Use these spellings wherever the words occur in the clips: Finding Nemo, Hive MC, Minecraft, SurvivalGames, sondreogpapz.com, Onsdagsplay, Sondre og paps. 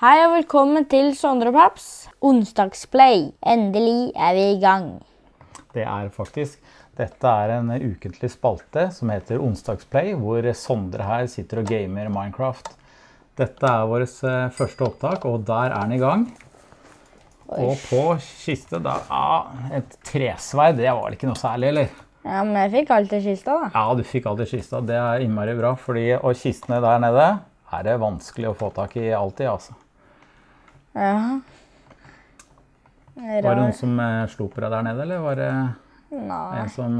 Hei og velkommen til Sondre og paps, Onsdagsplay. Endelig er vi i gang. Det er faktisk. Dette er en ukentlig spalte som heter Onsdagsplay, hvor Sondre her sitter og gamer Minecraft. Dette er vårt første opptak, og der er den i gang. Oi. Og på kiste, da, et tresverd, det var ikke noe særlig, eller? Ja, men jeg fikk alltid kista, da. Ja, du fikk alltid kista, det er innmari bra, og kistene der nede er det vanskelig å få tak i alltid, altså. Ja. Var det noen som slo på deg der nede, eller var det en som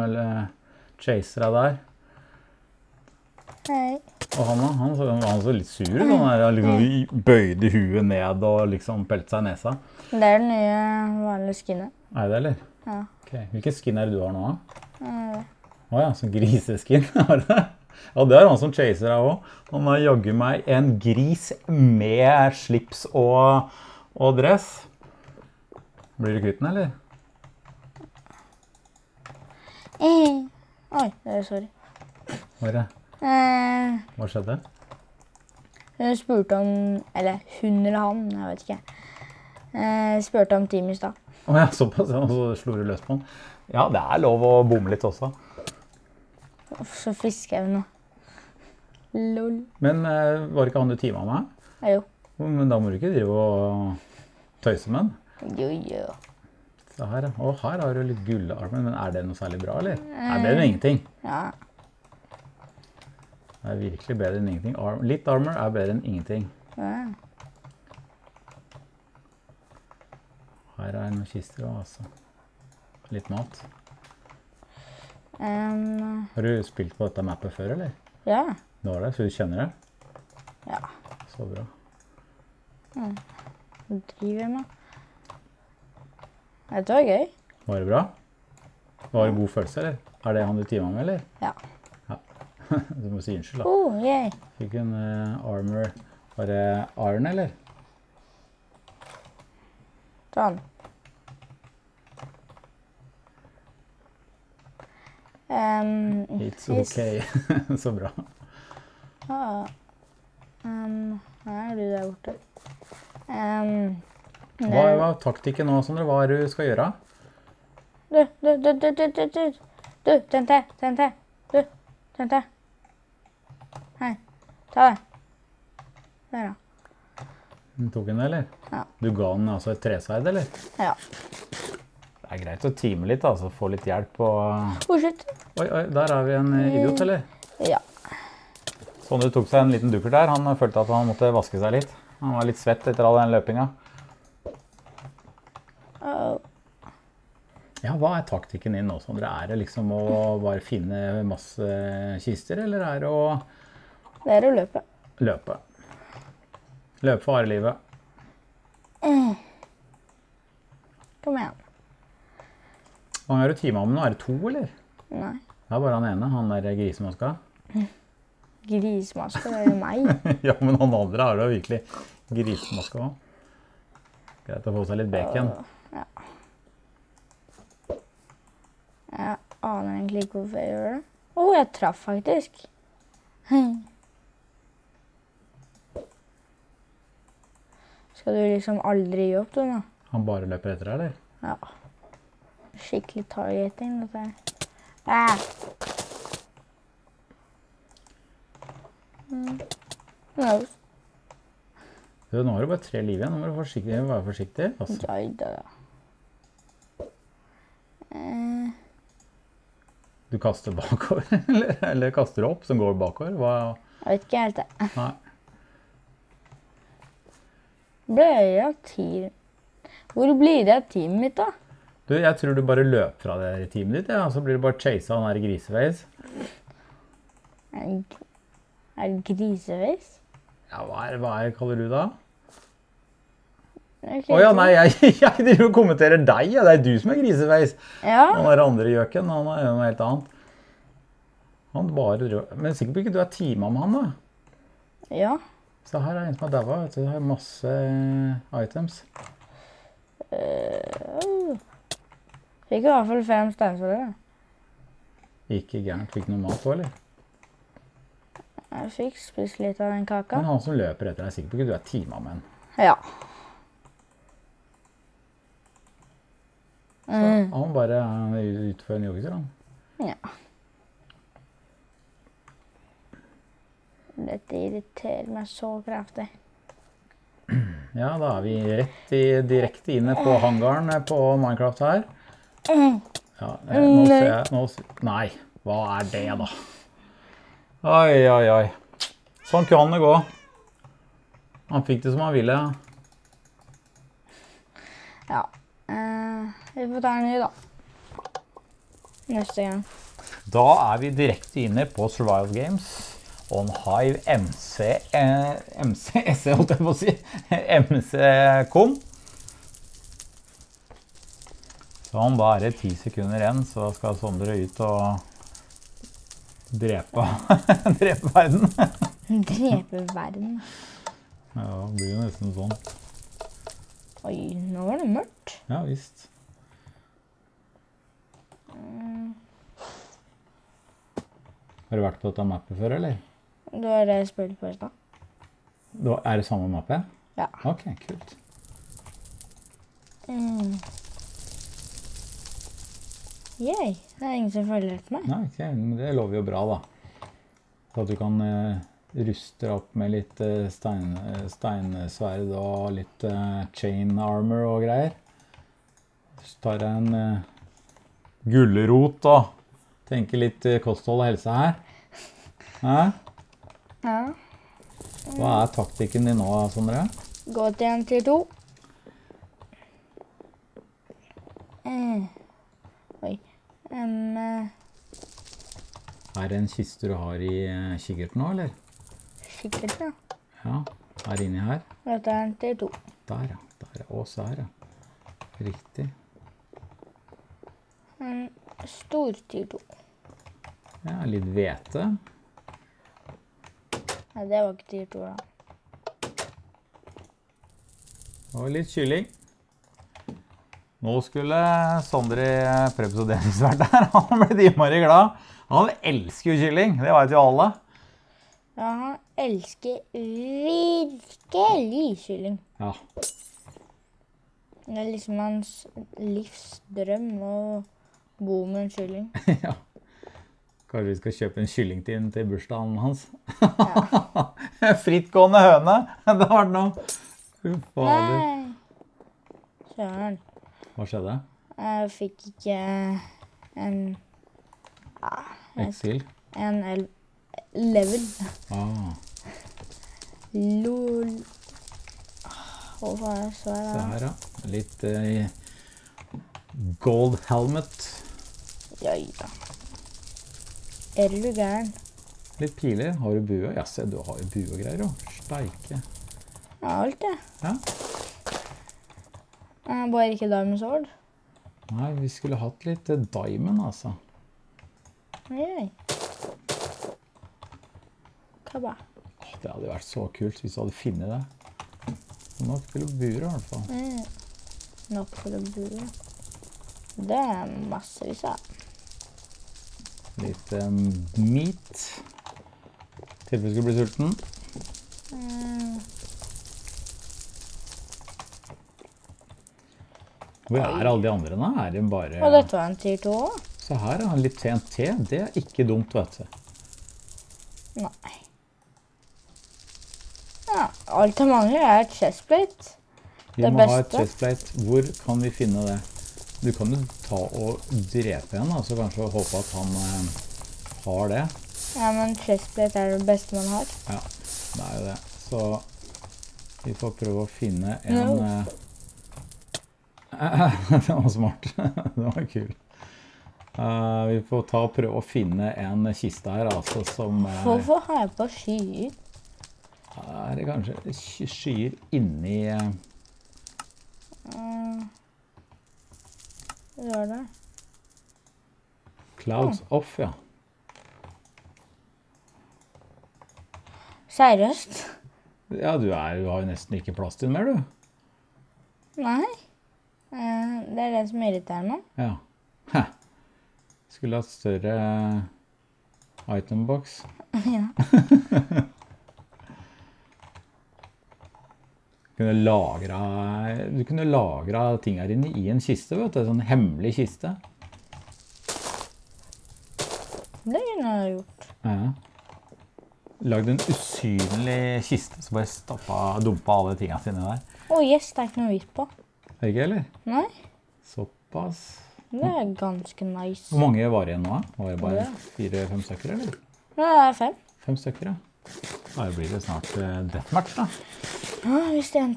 chaser deg der? Nei. Og han så litt sur ut, han liksom bøyde huet ned og liksom pelte seg i nesa. Det er den nye vanlige skinnet. Er det, eller? Ja. Ok, hvilken skinn er det du har nå? Åja, sånn griseskinn, var det det? Ja, det er han som chaser deg også. Han har jagget meg en gris med slips og dress. Blir du kvitt den, eller? Oi, sorry. Hva skjedde? Hun spurte om, eller hun eller han, jeg vet ikke. Spurte om team i stad. Åja, såpass, og så slo du løs på den. Ja, det er lov å bomme litt også. Så frisk er vi nå. Lol. Men var det ikke han du teamet med? Ja, jo. Men da må du ikke drive og tøyse med den. Jo, jo. Så her, og her har du litt gullarmen, men er det noe særlig bra, eller? Nei, det er jo ingenting. Ja. Det er virkelig bedre enn ingenting. Litt armor er bedre enn ingenting. Ja. Her er noen kister også, altså. Litt mat. Har du spilt på dette mappet før, eller? Ja. Du har det, så du kjenner det? Ja. Så bra. Hva driver jeg med? Dette var gøy. Var det bra? Var det god følelse, eller? Er det han du teamet med, eller? Ja. Du må si unnskyld, da. Yay. Fikk en armor. Var det iron, eller? Sånn. It's okay. Så bra. Ja. Her er du der borte. Hva er taktikken nå, Sondre? Hva er det du skal gjøre? Du, tente. Du, tente. Hei, ta det. Der da. Den tok den, eller? Ja. Du ga den altså et tresverd, eller? Ja. Det er greit å time litt, altså. Få litt hjelp og... slutt! Oi, der er vi en idiot, eller? Ja. Sondre tok seg en liten dukker der. Han følte at han måtte vaske seg litt. Han var litt svett etter all den løpinga. Ja, hva er taktikken din nå, Sondre? Er det liksom å bare finne masse kister, eller er det å... Det er å løpe. Løpe. Løpe for harde livet. Kom igjen. Hvor mange er du teamet om nå? Er det to, eller? Nei. Det er bare han ene, han der grismaska. Grismaska, det er jo meg. Ja, men han andre er det jo virkelig grismaska også. Greit å få seg litt bacon. Ja. Jeg aner egentlig ikke hvorfor jeg gjør det. Jeg traff faktisk. Skal du liksom aldri gi opp, du nå? Han bare løper etter deg, eller? Ja. Skikkelig targeting, dette her. Nå har du bare 3 liv igjen. Nå må du være forsiktig. Du kaster bakover, eller kaster opp som går bakover? Jeg vet ikke helt det. Hvor blir det av teamet mitt, da? Du, jeg tror du bare løper fra det i teamet ditt, ja, og så blir du bare chaset av den her griseveis. Er det griseveis? Ja, hva kaller du det? Åja, nei, jeg kommenterer deg, ja. Det er du som er griseveis. Ja. Han er andre gjøken, han er noe helt annet. Han bare... Men sikkert ikke du er teamet med han, da? Ja. Så her er en som er daua, vet du. Det er masse items. Fikk i hvert fall 5 steinføller, da. Ikke gærent. Fikk noe mat, eller? Jeg fikk spist litt av den kaka. Men han som løper etter deg, sikkert ikke du er teamet med henne. Ja. Så han bare utfører en joggetur, han. Ja. Dette irriterer meg så kraftig. Ja, da er vi direkte inne på hangaren på Minecraft her. Ja, nå ser jeg... Nei, hva er det da? Oi, oi, oi. Sånn kan det gå. Han fikk det som han ville. Ja, vi får ta en ny da. Neste gang. Da er vi direkte inne på SurvivalGames. Og en Hive MC kom. Så om bare 10 sekunder igjen, så skal Sondre ut og drepe verden. Drepe verden? Ja, det blir jo nesten sånn. Oi, nå var det mørkt. Ja, visst. Har du vært på dette mappet før, eller? Det var det jeg spurte på i sted. Er det samme mappet? Ja. Ok, kult. Yay, det er ingen som følger etter meg. Nei, okay, men det lover jo bra da. Så at du kan ruste opp med litt steinsverd og litt chain armor og greier. Så tar jeg en gullerot da. Tenker litt kosthold og helse her. Hæ? Ja. Hva er taktikken din nå, Sondre? Gå til 1-2. Oi. Er det en kiste du har i kikkerten nå, eller? Kikkerten, ja. Ja, her inni her. Dette er 1-2. Der, ja. Der, og så her, ja. Riktig. En stor 2. Ja, litt vete. Nei, det var ikke 2 da. Og litt kylling. Nå skulle Sondre Prøvs og Dennis vært der. Han ble dimere glad. Han elsker jo kylling, det vet jo alle. Ja, han elsker virkelig kylling. Ja. Det er liksom hans livsdrøm å bo med en kylling. Ja. Kanskje vi skal kjøpe en kylling til bursdagen hans. Ja. Frittgående høne. Det var det noe. Ufader. Nei. Søren. Hva skjedde? Jeg fikk ikke en... Eksil? En level. Ah. Lol. Hva var det så her da? Se her da. Litt gold helmet. Jøy da. Er du gæren? Litt piler. Har du bue? Ja, se, du har jo bue og greier, jo. Steike. Ja, alt det. Ja. Bare ikke diamond sword. Nei, vi skulle hatt litt diamond, altså. Oi. Kabba. Det hadde vært så kult hvis du hadde finnet det. Nok til å bure, i hvert fall. Nok til å bure. Det er massevis av. Litt meat. Tilfelle skulle bli sulten. Hvor er alle de andre nå? Er det bare... Og dette var en tier 2 også. Så her er han litt TNT. Det er ikke dumt, vet du. Nei. Ja, alt han mangler er et chestplate. Vi må ha et chestplate. Hvor kan vi finne det? Du kan jo ta og drepe igjen, altså kanskje håpe at han har det. Ja, men chestplate er det beste man har. Ja, det er jo det. Så vi får prøve å finne en... Det var smart. Det var kul. Vi får prøve å finne en kiste her, altså som... Hvorfor har jeg på skyer? Er det kanskje skyer inni... Hva er det? Clouds off, ja. Seriøst? Ja, du har jo nesten ikke plass til den mer, du. Nei. Det er det som irriterer meg. Ja. Hæ. Skulle hatt større itembox. Ja. Du kunne lagra ting her inne i en kiste, vet du, en sånn hemmelig kiste. Det kunne jeg gjort. Ja. Lagde en usynlig kiste, så bare dumpa alle tingene sine der. Åh, yes, det er ikke noe hvit på. Ikke, eller? Nei. Såpass. Det er ganske nice. Hvor mange var det igjen nå? Var det bare 4-5 stykker, eller? Nei, det er 5. 5 stykker, ja. Da blir det snart deathmatch, da. Ja, hvis det er en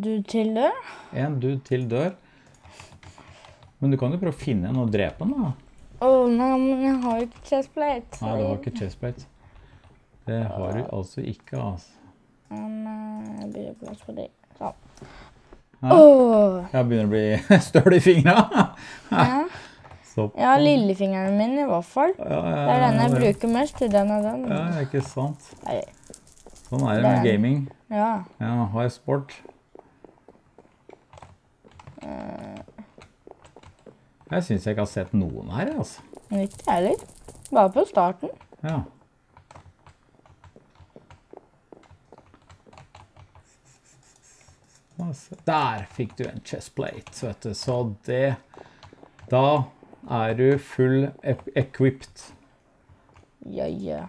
dude til dør. En dude til dør. Men du kan jo prøve å finne en og drepe den, da. Åh, nei, men jeg har jo ikke chestplate. Nei, du har ikke chestplate. Det har du altså ikke, altså. Nei, jeg begynner å plass på det. Sånn. Jeg begynner å bli støl i fingrene. Ja. Ja, lillefingeren min i hvert fall. Det er den jeg bruker mest, den og den. Ja, det er ikke sant. Sånn er det med gaming. Ja. Ja, har jeg sport. Jeg synes jeg ikke har sett noen her, altså. Ikke heller. Bare på starten. Ja. Der fikk du en chestplate, vet du. Så det, da er du full equipped. Ja.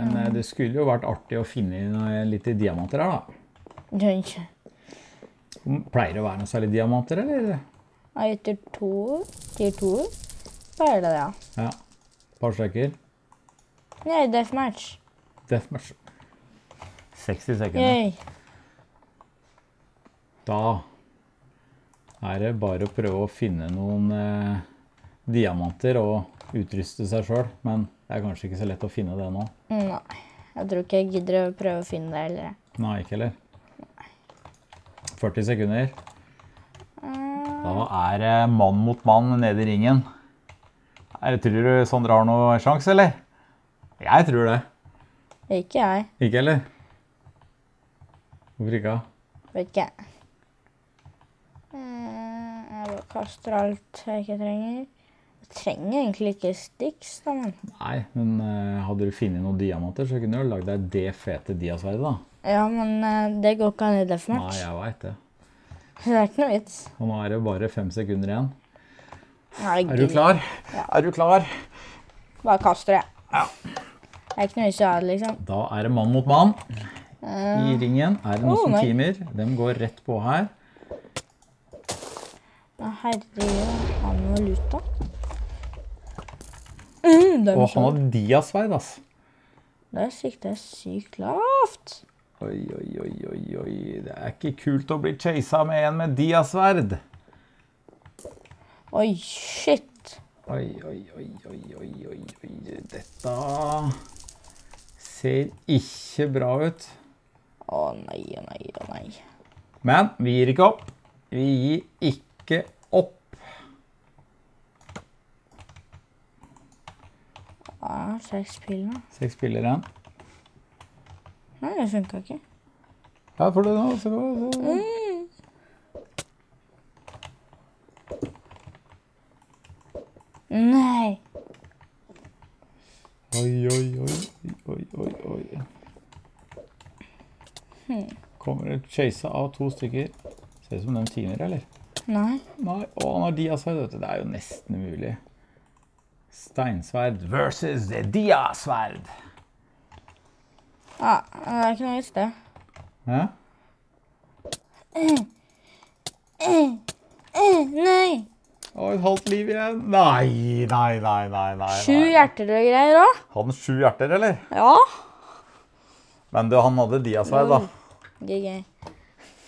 Men det skulle jo vært artig å finne noen litt diamanter her, da. Det er ikke. Pleier det å være noen særlig diamanter, eller? Ja, etter 2, pleier det, ja. Ja, par stykker. Nei, deathmatch. Deathmatch. 60 sekunder. Da er det bare å prøve å finne noen diamanter og utruste seg selv, men det er kanskje ikke så lett å finne det nå. Nei, jeg tror ikke jeg gidder å prøve å finne det heller. Nei, ikke heller. 40 sekunder. Da er det mann mot mann nede i ringen. Tror du Sondre har noen sjans, eller? Jeg tror det. Ikke jeg. Ikke heller? Hvorfor ikke? Vet ikke. Jeg bare kaster alt jeg ikke trenger. Jeg trenger egentlig ikke sticks, da, men... Nei, men hadde du finnet noen diamanter, så kunne du lage deg det fete diasverdet, da. Ja, men det går ikke an i deathmatch. Nei, jeg vet det. Det er ikke noe vits. Og nå er det bare 5 sekunder igjen. Nei, er du klar? Ja. Er du klar? Bare kaster jeg. Ja. Det er ikke noe vits å ha det, liksom. Da er det mann mot mann. I ringen er det noen som timer. De går rett på her. Herregud, han var luta. Og han hadde diasverd, ass. Der sikter jeg sykt lavt. Oi. Det er ikke kult å bli chaset med en med diasverd. Oi, shit. Oi. Dette ser ikke bra ut. Å nei. Men vi gir ikke opp. Vi gir ikke opp. Ja, 6 spillere. 6 spillere igjen. Nei, det funket ikke. Her får du nå, så går det. Nei. Oi. Kommer det chase av 2 stykker. Ser det som de timer, eller? Nei. Å, han har diasverd, vet du. Det er jo nesten mulig. Steinsverd versus diasverd. Ja, det er ikke noe i sted. Hæ? Nei. Å, et halvt liv igjen. Nei. 7 hjerter og greier, da. Hadde han 7 hjerter, eller? Ja. Men du, han hadde diasverd, da. GG.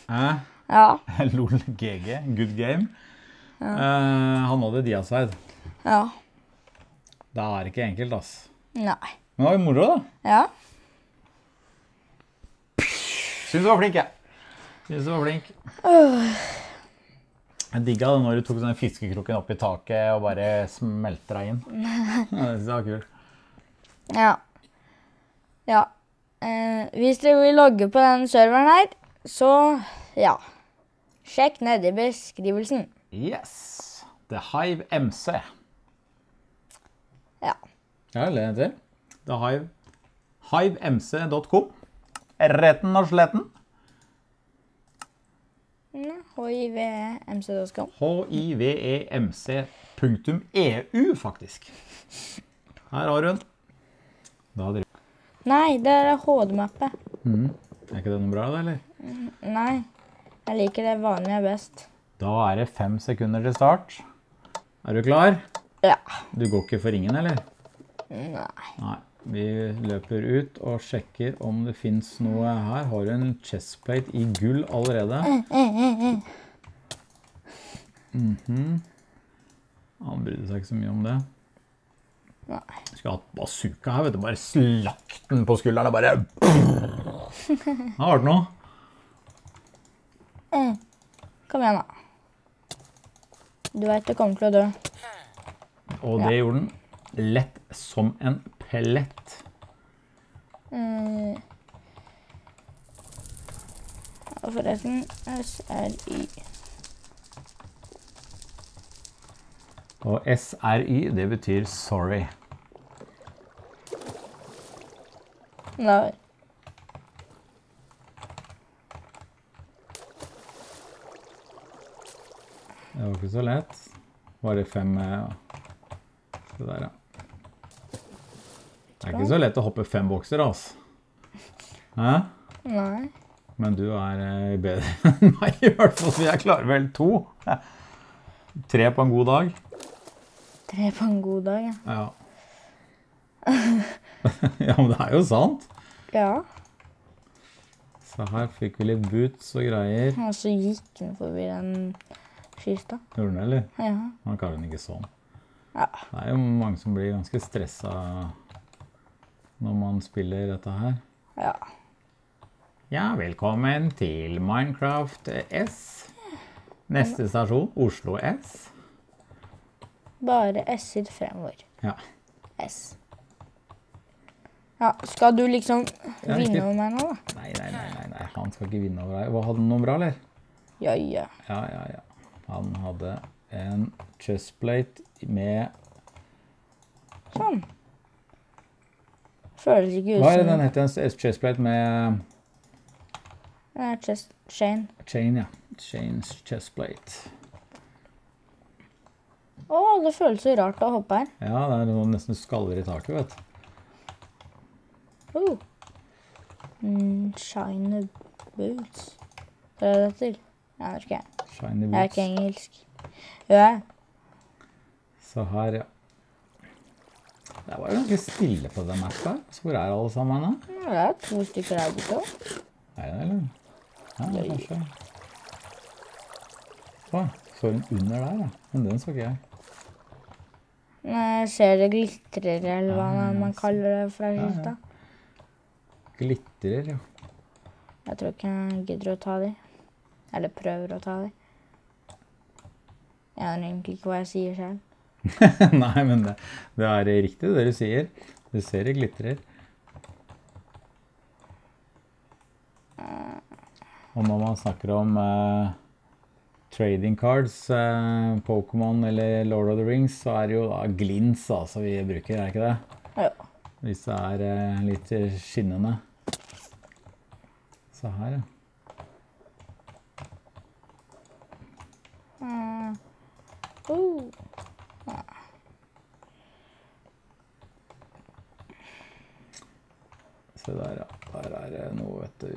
Hæ? Ja. Lol, GG. Good game. Ja. Han hadde diasverd. Ja. Det er ikke enkelt, ass. Nei. Men det var jo moro, da. Ja. Synes du var flink, jeg. Synes du var flink. Jeg digget det når du tok sånne fiskekroken opp i taket og bare smelter deg inn. Ja, det synes jeg var kult. Ja. Hvis dere vil logge på den serveren her, så ja, sjekk ned i beskrivelsen. Yes, The Hive MC. Ja. Ja, eller det heter det. TheHive, HiveMC.com. retten og sletten? HIVEMC.com. HIVEMC.eu, faktisk. Her har du den. Nei, det er HD-mappe. Er ikke det noe bra, eller? Nei, jeg liker det vanlige best. Da er det 5 sekunder til start. Er du klar? Ja. Du går ikke for ringen, eller? Nei. Vi løper ut og sjekker om det finnes noe her. Har du en chestplate i gull allerede? Han brydde seg ikke så mye om det. Nei. Skulle hatt bazooka her, vet du. Bare slakt den på skulderen og bare... Her var det noe. Kom igjen da. Du vet det kommer til å dø. Og det gjorde den lett som en pellet. Og forresten, SRY. Og SRY, det betyr sorry. Nei. Det var ikke så lett. Var det 5? Det der, ja. Det er ikke så lett å hoppe 5 bokser, altså. Hæ? Nei. Men du er bedre enn meg, i hvert fall, så jeg klarer vel 2. 3 på en god dag. 3 på en god dag, ja. Ja. Ja, men det er jo sant. Ja. Så her fikk vi litt boots og greier. Og så gikk den forbi den kista. Gjorde den, eller? Ja. Man kaller den ikke sånn. Ja. Det er jo mange som blir ganske stresset når man spiller dette her. Ja. Ja, velkommen til Minecraft S. Neste stasjon, Oslo S. Bare S-er fremover. Ja. S. Ja, skal du liksom vinne over meg nå, da? Nei, han skal ikke vinne over deg. Hadde han noe bra, eller? Ja. Han hadde en chestplate med... Sånn. Føles ikke ut som... Hva er det den heter? En chestplate med... Det er chain. Chain, ja. Chains chestplate. Åh, det føles så rart å hoppe her. Ja, det er noen nesten skaller i taket, vet du. Shiny boots. Hva er det til? Nei, det er ikke jeg. Shiny boots. Jeg er ikke engelsk. Ja. Så her, ja. Det var jo ganske stille på den mappen. Så hvor er alle sammen da? Det er 2 stykker her borte. Er det det, eller? Ja, det er kanskje. Åh, så den under der da. Men den så ikke jeg. Jeg ser det glitrer, eller hva man kaller det fra skilta. Glitrer, ja. Jeg tror ikke jeg gidder å ta de. Eller prøver å ta de. Jeg aner egentlig ikke hva jeg sier selv. Nei, men det er riktig det du sier. Du ser det glitrer. Og når man snakker om trading cards, Pokémon eller Lord of the Rings, så er det jo da glins altså vi bruker, er det ikke det? Jo. Hvis det er litt skinnende. Så her, ja. Se der, ja. Der er det noe, vet du.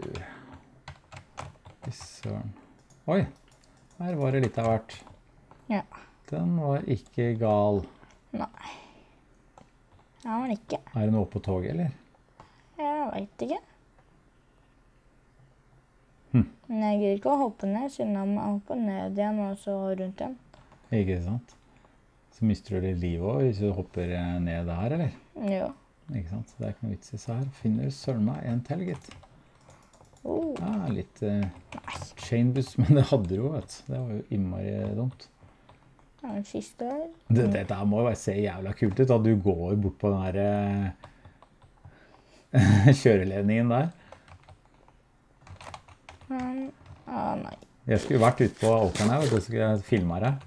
Søren. Oi, her var det litt av hvert. Ja. Den var ikke gal. Nei. Ja, men ikke. Er det noe på toget, eller? Jeg vet ikke. Men jeg gir ikke å hoppe ned, siden jeg må hoppe ned igjen og så rundt igjen. Ikke sant? Så mister du livet også hvis du hopper ned der, eller? Jo. Ikke sant? Så det er ikke noe vits i så her. Finner du søren meg en til, gitt. Ja, litt chainbus, men det hadde du jo, vet du. Det var jo innmari dumt. Dette må jo se jævla kult ut, at du går bort på den her kjøreledningen der. Nei. Jeg skulle vært ute på åkeren her, og så skulle jeg filme her.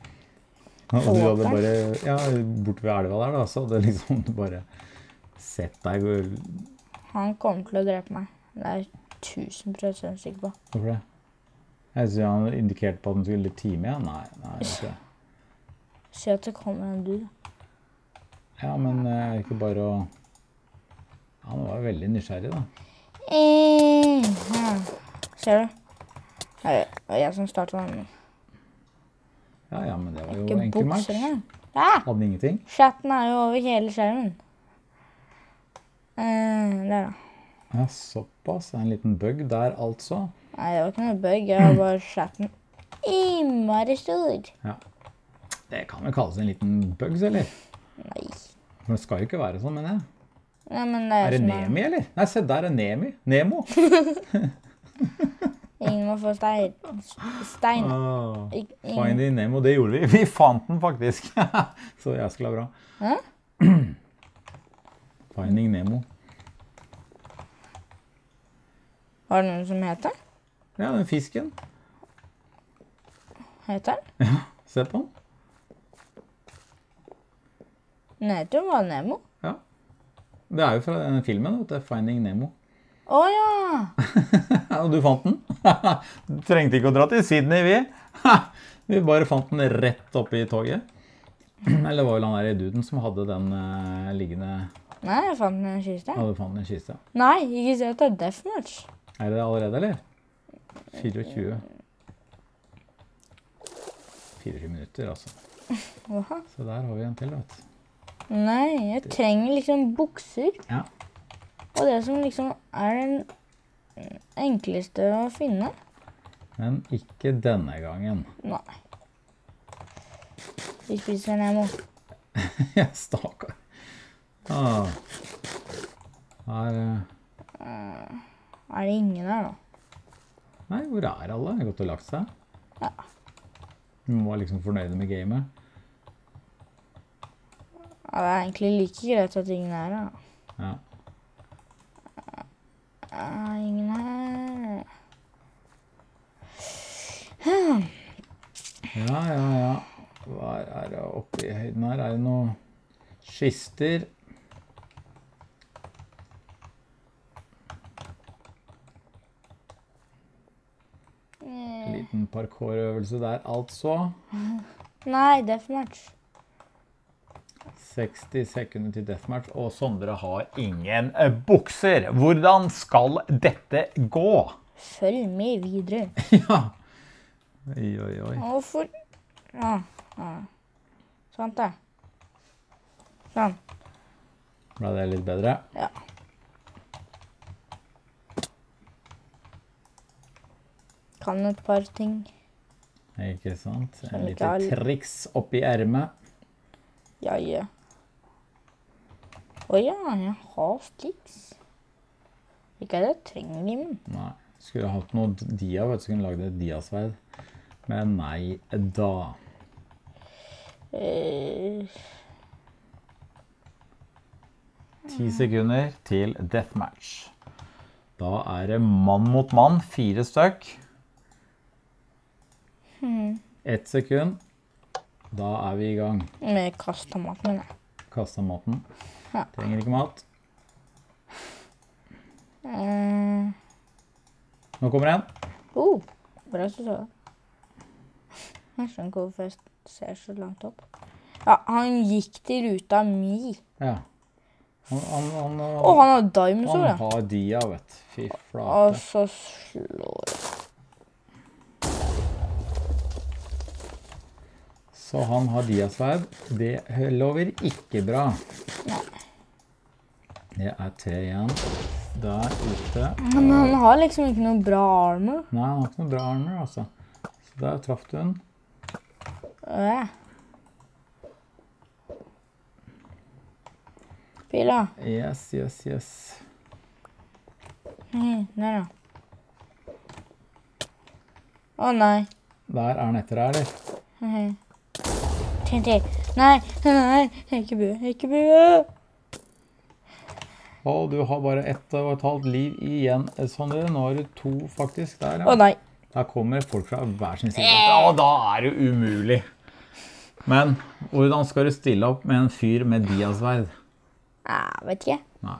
Og du hadde bare, ja, bort ved elva der da, så hadde liksom bare sett deg. Han kommer til å drepe meg. Det er 1000% sikker på. Hvorfor det? Jeg synes han indikerte på at den skulle litt time, ja. Nei, ikke. Se at det kommer en dyr. Ja, men ikke bare å... Ja, han var veldig nysgjerrig, da. Ser du? Det var jeg som startet den. Ja, men det var jo enkel match. Hadde den ingenting? Chatten er jo over hele skjermen. Der da. Ja, såpass. Det er en liten bug der, altså. Nei, det var ikke noe bug. Det var bare chatten innmari stor. Ja. Det kan vel kalles en liten bug, eller? Nei. Men det skal jo ikke være sånn, men jeg. Ja, men det er det Nemi, eller? Nei, se, der er Nemi. Nemo. Ingen må få stein. Finding Nemo, det gjorde vi. Vi fant den faktisk. Så jeg skulle ha bra. Finding Nemo. Var det noen som heter? Ja, den fisken. Heter den? Ja, se på den. Den heter jo bare Nemo. Ja. Det er jo fra denne filmen, vet du, Finding Nemo. Åja! Og du fant den? Du trengte ikke å dra til Sydney, vi. Vi bare fant den rett oppe i toget. Eller var vel han der i duden som hadde den liggende... Nei, jeg fant den i en kiste. Ja, du fant den i en kiste. Nei, ikke se at det er deathmatch. Er det allerede, eller? 24 minutter, altså. Hva? Så der har vi en til, vet du. Nei, jeg trenger liksom bukser. Ja. Og det som liksom er den enkleste å finne. Men ikke denne gangen. Nei. Vi spiser en Nemo. Jeg stakker. Ah. Er det ingen der da? Nei, hvor er alle? Jeg har gått og lagt seg. Ja. Du må være liksom fornøyde med gamet. Ja, det er egentlig like greit at ingen er da. Ja. Ingen her. Ja. Hva er det oppe i høyden her? Er det noen kister? Liten parkourøvelse der, altså. Nei, deathmatch. 60 sekunder til deathmatch, og Sondre har ingen bukser. Hvordan skal dette gå? Følg med videre. Ja. Oi. Hvorfor? Ja. Sånn da. Sånn. Ble det litt bedre? Ja. Kan et par ting. Ikke sant? En liten triks oppi ærmet. Ja. Åja, jeg har sticks. Ikke at jeg trenger dem. Nei, skulle jeg hatt noen dia, vet du, så kunne jeg lagd et diasverd. Men nei, da. Ti sekunder til deathmatch. Da er det mann mot mann, 4 stykk. 1 sekund. Da er vi i gang. Med kastamaten, nei. Kastamaten. Ja. Trenger ikke mat. Nå kommer en. Bra så det. Jeg skjønner ikke hvorfor jeg ser så langt opp. Ja, han gikk til ruta mi. Ja. Han har diamonds også, da. Han har dia, vet du. Fy flate. Og så slår jeg. Så han har diasverd. Det lover ikke bra. Nei. Det er 3 igjen. Der ute. Men han har liksom ikke noe bra armor. Nei, han har ikke noe bra armor, altså. Så der traff du den. Pila. Yes. Der da. Å nei. Der er han etter her, eller? Nei, ikke bue. Og du har bare 1,5 liv igjen, Sondre. Nå har du 2 faktisk der. Ja. Å nei. Der kommer folk fra hver sin side. Og da er det umulig. Men hvordan skal du stille opp med en fyr med diasverd? Vet ikke. Nei.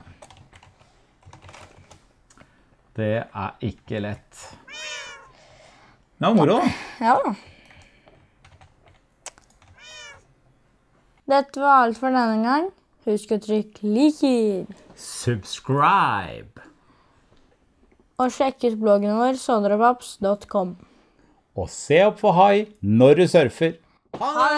Det er ikke lett. Det var moro. Ja. Dette var alt for denne gang. Husk å trykke liker. Subscribe. Og sjekk ut bloggen vår, sondreogpapz.com. Og se opp for hai når du surfer. Hei!